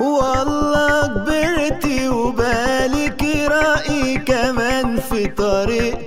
والله كبرتي وبالك رأي كمان في طريق